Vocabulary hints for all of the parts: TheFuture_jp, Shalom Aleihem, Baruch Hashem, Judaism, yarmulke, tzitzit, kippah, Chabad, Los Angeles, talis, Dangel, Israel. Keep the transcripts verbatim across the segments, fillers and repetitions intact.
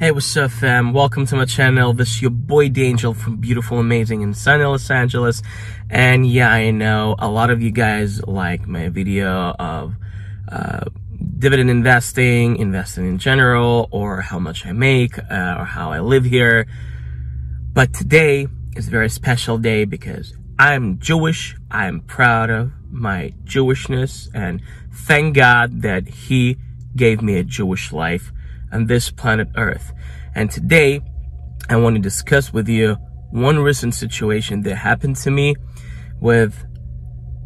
Hey, what's up, fam? Welcome to my channel. This is your boy Dangel from beautiful, amazing and sunny Los Angeles. And yeah, I know a lot of you guys like my video of uh, dividend investing, investing in general, or how much I make, uh, or how I live here. But today is a very special day because I'm Jewish. I'm proud of my Jewishness, and thank God that He gave me a Jewish life on this planet Earth. And today I want to discuss with you one recent situation that happened to me with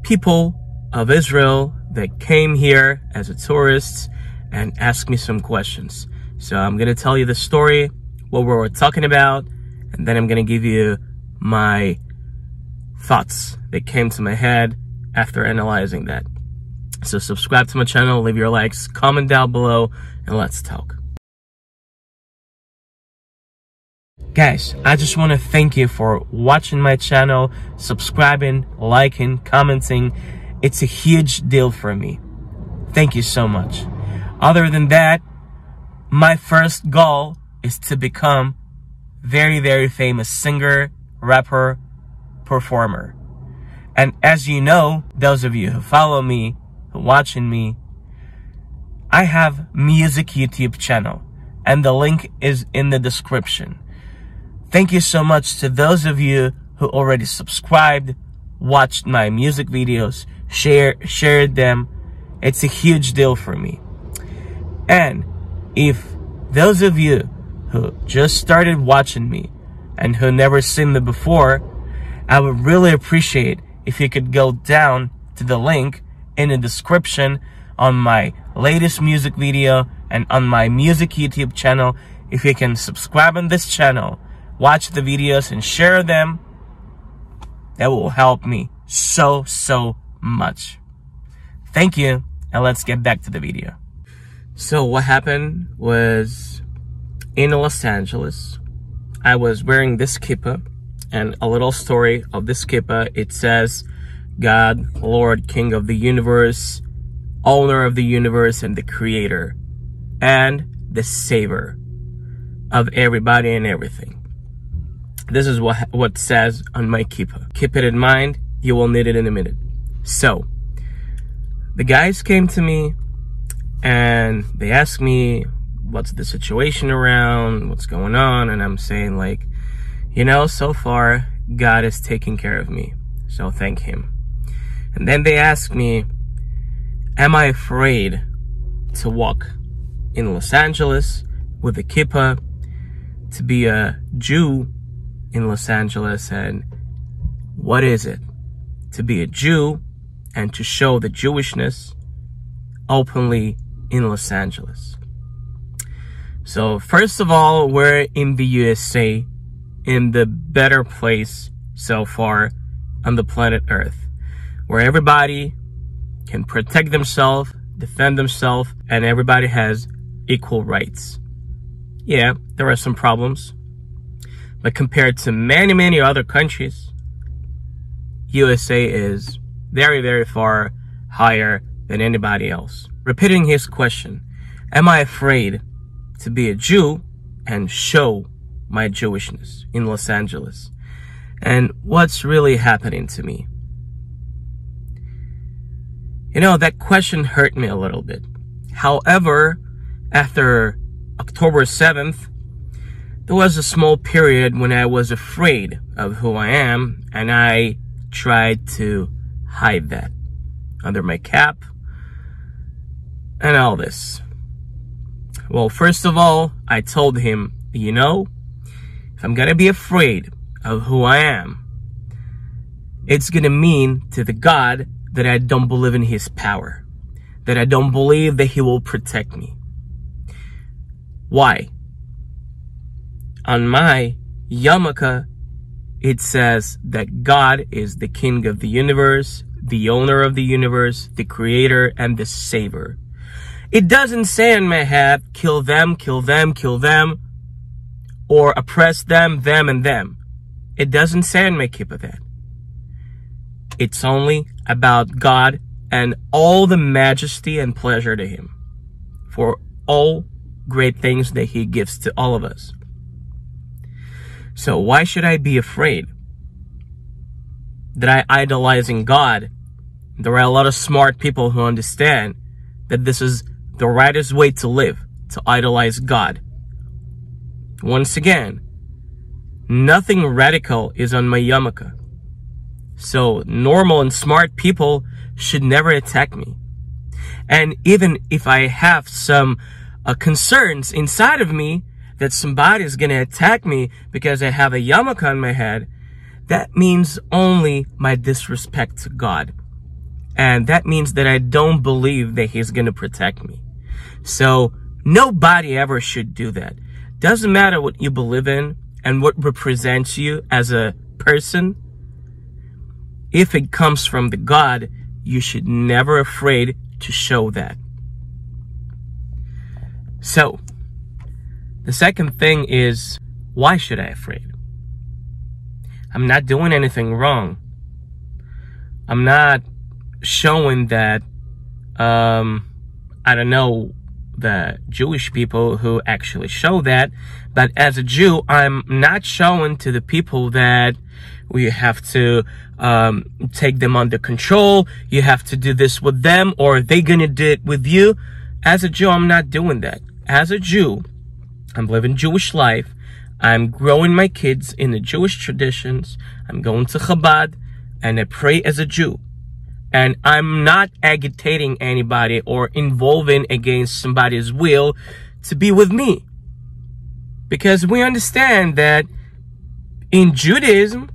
people of Israel that came here as a tourist and asked me some questions. So I'm going to tell you the story, what we were talking about, and then I'm going to give you my thoughts that came to my head after analyzing that. So subscribe to my channel, leave your likes, comment down below, and let's talk. Guys, I just want to thank you for watching my channel, subscribing, liking, commenting. It's a huge deal for me. Thank you so much. Other than that, my first goal is to become very, very famous singer, rapper, performer. And as you know, those of you who follow me, who watching me, I have music YouTube channel, and the link is in the description. Thank you so much to those of you who already subscribed, watched my music videos, share, shared them. It's a huge deal for me. And if those of you who just started watching me and who never seen me before, I would really appreciate if you could go down to the link in the description on my latest music video and on my music YouTube channel. If you can subscribe on this channel, watch the videos and share them, that will help me so, so much. Thank you, and let's get back to the video. So what happened was, in Los Angeles, I was wearing this kippah, and a little story of this kippah, it says, God, Lord, King of the universe, owner of the universe, and the creator, and the savior of everybody and everything. This is what what says on my kippah. Keep it in mind, you will need it in a minute. So, the guys came to me and they asked me, what's the situation around, what's going on? And I'm saying, like, you know, so far, God is taking care of me, so thank Him. And then they asked me, am I afraid to walk in Los Angeles with a kippah, to be a Jew in Los Angeles, and what is it to be a Jew and to show the Jewishness openly in Los Angeles? So first of all, we're in the U S A, in the better place so far on the planet Earth, where everybody can protect themselves, defend themselves, and everybody has equal rights. Yeah, there are some problems, but compared to many, many other countries, U S A is very, very far higher than anybody else. Repeating his question, am I afraid to be a Jew and show my Jewishness in Los Angeles? And what's really happening to me? You know, that question hurt me a little bit. However, after October seventh, there was a small period when I was afraid of who I am, and I tried to hide that under my cap and all this. Well, first of all, I told him, you know, if I'm gonna be afraid of who I am, it's gonna mean to the God that I don't believe in His power, that I don't believe that He will protect me. Why? On my yarmulke, it says that God is the King of the universe, the owner of the universe, the creator, and the savior. It doesn't say in my head, kill them, kill them, kill them, or oppress them, them, and them. It doesn't say in my kippah that. It's only about God and all the majesty and pleasure to Him for all great things that he gives to all of us. So why should I be afraid that I idolizing God? There are a lot of smart people who understand that this is the rightest way to live, to idolize God. Once again, nothing radical is on my yarmulke. So normal and smart people should never attack me. And even if I have some uh, concerns inside of me that somebody is going to attack me because I have a yarmulke on my head, that means only my disrespect to God. And that means that I don't believe that he's going to protect me. So nobody ever should do that. Doesn't matter what you believe in and what represents you as a person. If it comes from the God, you should never be afraid to show that. So the second thing is, why should I be afraid? I'm not doing anything wrong. I'm not showing that, um, I don't know the Jewish people who actually show that, but as a Jew, I'm not showing to the people that we have to um, take them under control, you have to do this with them, or they're gonna do it with you. As a Jew, I'm not doing that. As a Jew, I'm living Jewish life, I'm growing my kids in the Jewish traditions, I'm going to Chabad, and I pray as a Jew. And I'm not agitating anybody or involving against somebody's will to be with me. Because we understand that in Judaism,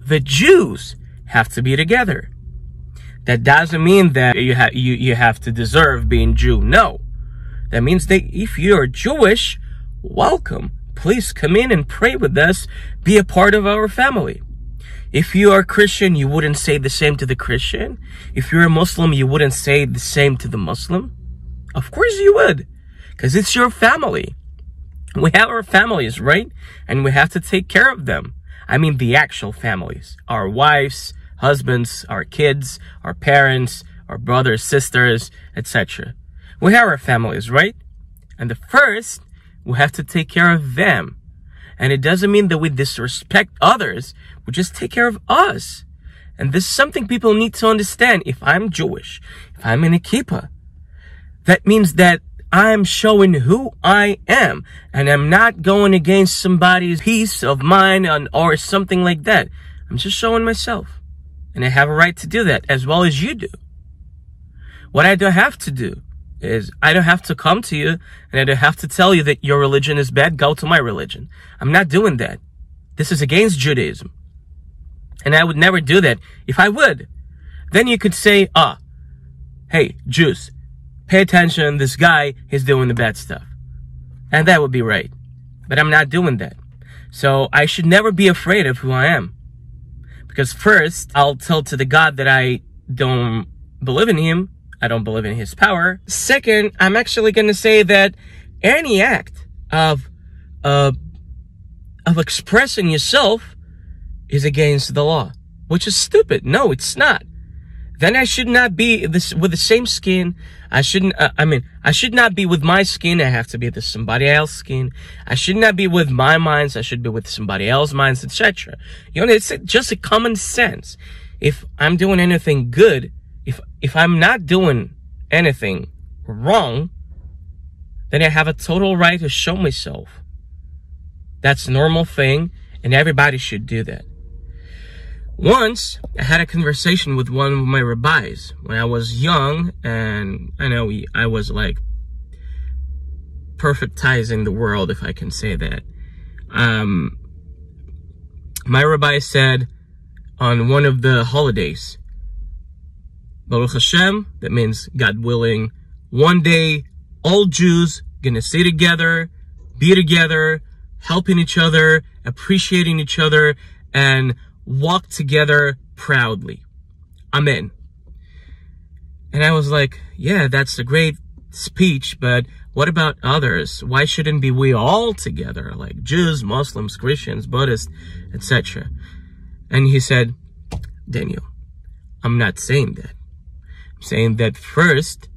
the Jews have to be together. That doesn't mean that you, ha you, you have to deserve being Jew. No. That means that if you're Jewish, welcome. Please come in and pray with us. Be a part of our family. If you are Christian, you wouldn't say the same to the Christian. If you're a Muslim, you wouldn't say the same to the Muslim. Of course you would, because it's your family. We have our families, right? And we have to take care of them. I mean the actual families. Our wives, husbands, our kids, our parents, our brothers, sisters, et cetera. We have our families, right? And the first, we have to take care of them. And it doesn't mean that we disrespect others. We just take care of us. And this is something people need to understand. If I'm Jewish, if I'm in a kippah, that means that I'm showing who I am. And I'm not going against somebody's peace of mind or something like that. I'm just showing myself. And I have a right to do that as well as you do. What I don't have to do is I don't have to come to you and I don't have to tell you that your religion is bad. Go to my religion. I'm not doing that. This is against Judaism. And I would never do that. If I would, then you could say, ah, hey, Jews, pay attention. This guy is doing the bad stuff. And that would be right. But I'm not doing that. So I should never be afraid of who I am. Because first, I'll tell to the God that I don't believe in him. I don't believe in his power. Second, I'm actually going to say that any act of uh, of expressing yourself is against the law, which is stupid. No, it's not. Then I should not be this with the same skin. I shouldn't. Uh, I mean, I should not be with my skin. I have to be with somebody else's skin. I should not be with my minds. I should be with somebody else's minds, et cetera. You know, it's just a common sense. If I'm doing anything good. If, if I'm not doing anything wrong, then I have a total right to show myself. That's a normal thing, and everybody should do that. Once, I had a conversation with one of my rabbis when I was young, and I know I was like perfectizing the world, if I can say that. Um, my rabbi said on one of the holidays, Baruch Hashem, that means God willing, one day all Jews gonna stay together, be together, helping each other, appreciating each other, and walk together proudly. Amen. And I was like, yeah, that's a great speech, but what about others? Why shouldn't be we all together, like Jews, Muslims, Christians, Buddhists, et cetera? And he said, Daniel, I'm not saying that. Saying that first,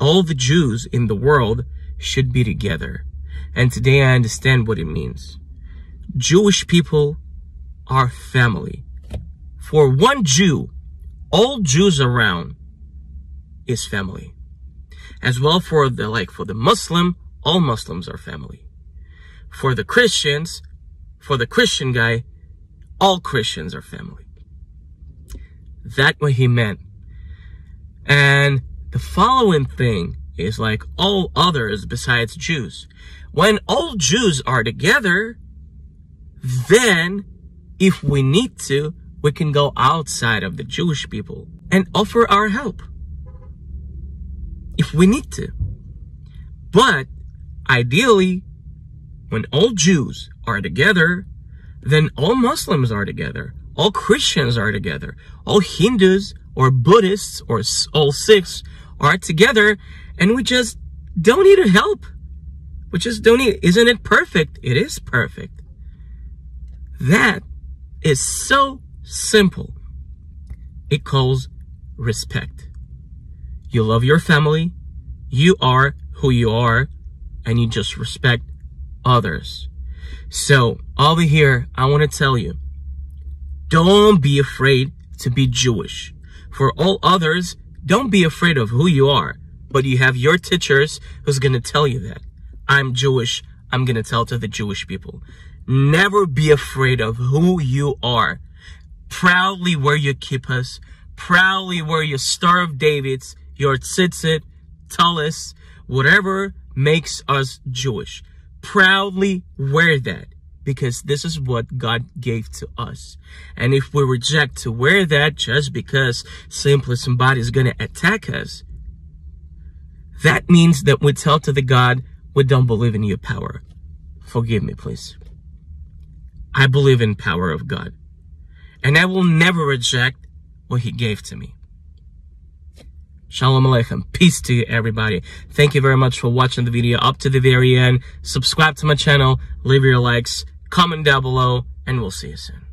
all the Jews in the world should be together. And today I understand what it means. Jewish people are family. For one Jew, all Jews around is family. As well for the, like for the Muslim, all Muslims are family. For the Christians, for the Christian guy, all Christians are family. That's what he meant. And the following thing is like all others besides Jews. When all Jews are together, then if we need to, we can go outside of the Jewish people and offer our help. If we need to. But ideally, when all Jews are together, then all Muslims are together. All Christians are together. All Hindus or Buddhists or all Sikhs are together. And we just don't need help. We just don't need. Isn't it perfect? It is perfect. That is so simple. It calls respect. You love your family. You are who you are. And you just respect others. So over here, I want to tell you, don't be afraid to be Jewish. For all others, don't be afraid of who you are. But you have your teachers who's going to tell you that. I'm Jewish. I'm going to tell to the Jewish people. Never be afraid of who you are. Proudly wear your kippahs. Proudly wear your Star of Davids, your tzitzit, talis, whatever makes us Jewish. Proudly wear that. Because this is what God gave to us. And if we reject to wear that just because simply somebody is going to attack us, that means that we tell to the God, we don't believe in your power. Forgive me, please. I believe in power of God. And I will never reject what he gave to me. Shalom Aleihem. Peace to you, everybody. Thank you very much for watching the video up to the very end. Subscribe to my channel. Leave your likes. Comment down below. And we'll see you soon.